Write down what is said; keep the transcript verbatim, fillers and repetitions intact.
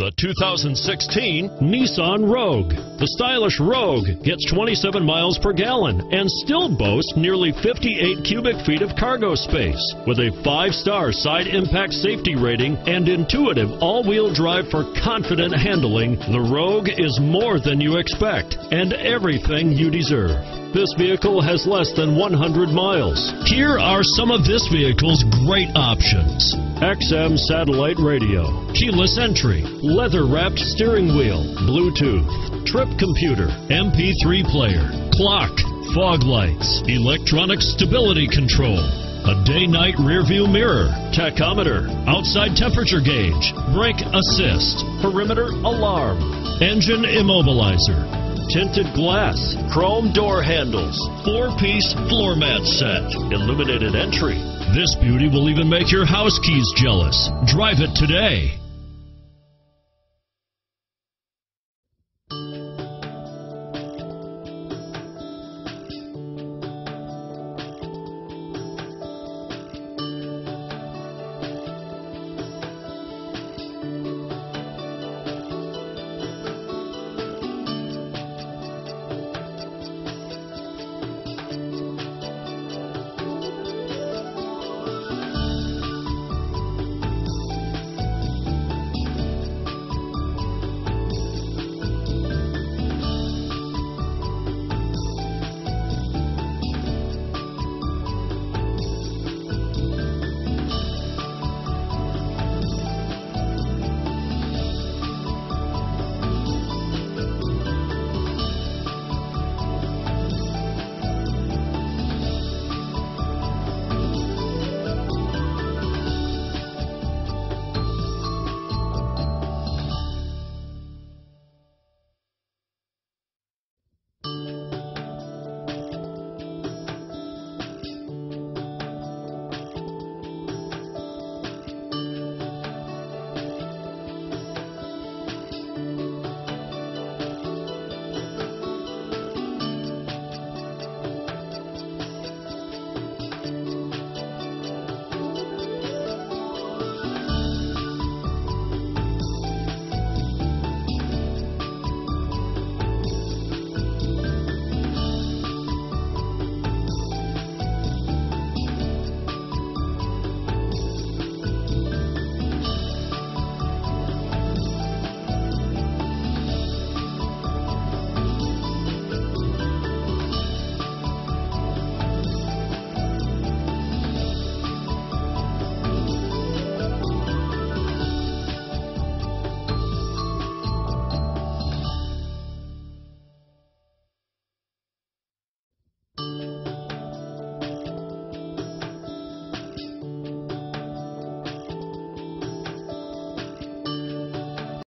the two thousand sixteen Nissan Rogue. The stylish Rogue gets twenty-seven miles per gallon and still boasts nearly fifty-eight cubic feet of cargo space. With a five-star side impact safety rating and intuitive all-wheel drive for confident handling, the Rogue is more than you expect and everything you deserve. This vehicle has less than one hundred miles. Here are some of this vehicle's great options: X M satellite radio, keyless entry, leather-wrapped steering wheel, Bluetooth, trip computer, M P three player, clock, fog lights, electronic stability control, a day-night rearview mirror, tachometer, outside temperature gauge, brake assist, perimeter alarm, engine immobilizer, tinted glass, chrome door handles, four-piece floor mat set, illuminated entry. This beauty will even make your house keys jealous. Drive it today.